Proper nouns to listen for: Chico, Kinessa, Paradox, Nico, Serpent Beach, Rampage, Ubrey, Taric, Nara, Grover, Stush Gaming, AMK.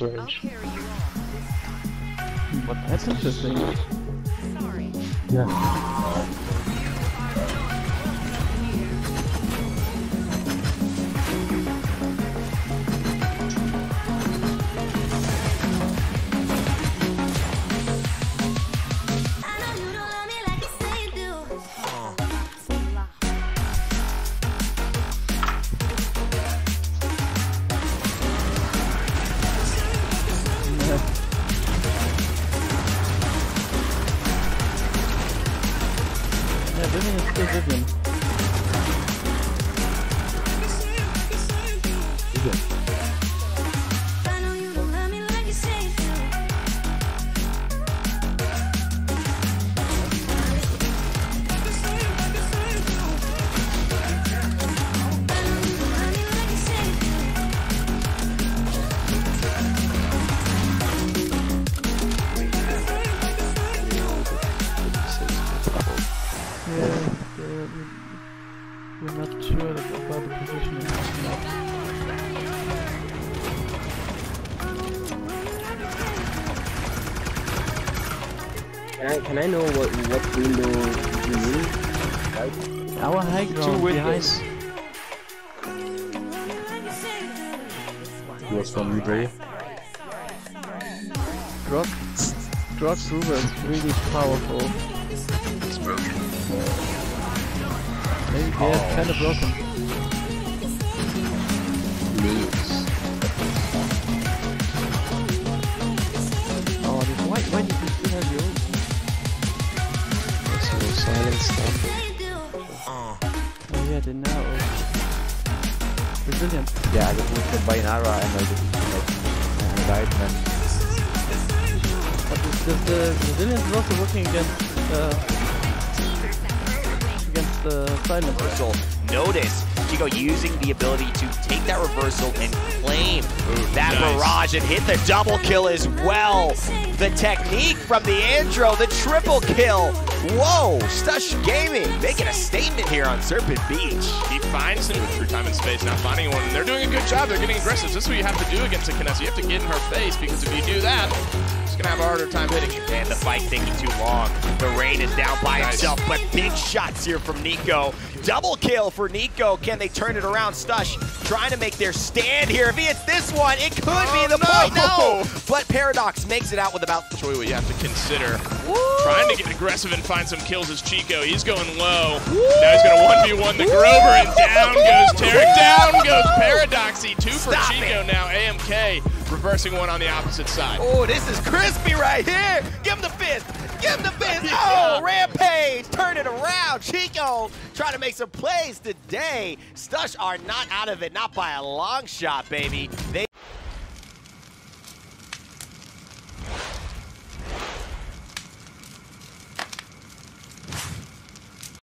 range. What? That's interesting. Sorry. Yeah. Can I know what window you need? Right? Our high ground behind. He was from Ubrey. Drop Grover is really powerful. It's broken. Maybe they are kind of broken. Oh, why did you still have your own? Silent stuff. Oh yeah, the Nara. Brazilian. Yeah, I got wounded by Nara and I didn't connect. Right, man. But the Brazilians are also working against the silent reversal. Notice Chico using the ability to take that reversal and claim that barrage and hit the double kill as well. The technique from the intro, the triple kill. Whoa, Stush Gaming making a statement here on Serpent Beach. He finds him through time and space, not finding one. They're doing a good job, they're getting aggressive. This is what you have to do against a Kinessa. You have to get in her face, because if you do that, she's gonna have a harder time hitting you. And the fight taking too long. The Rain is down by himself, but big shots here from Nico. Double kill for Nico. Can they turn it around? Stush trying to make their stand here. If he hits this one, it could be the point. No! But Paradox makes it out with about... What you have to consider. Woo! Trying to get aggressive and find some kills is Chico. He's going low. Woo! Now he's going to 1v1 the Grover, and down goes Taric. Down goes Paradox. Two for Chico now. AMK reversing one on the opposite side. Oh, this is crispy right here. Give him the fist. Give him the fist. Oh, Rampage. Turn it around. Chico trying to make some plays today. Stush are not out of it. Not by a long shot, baby. They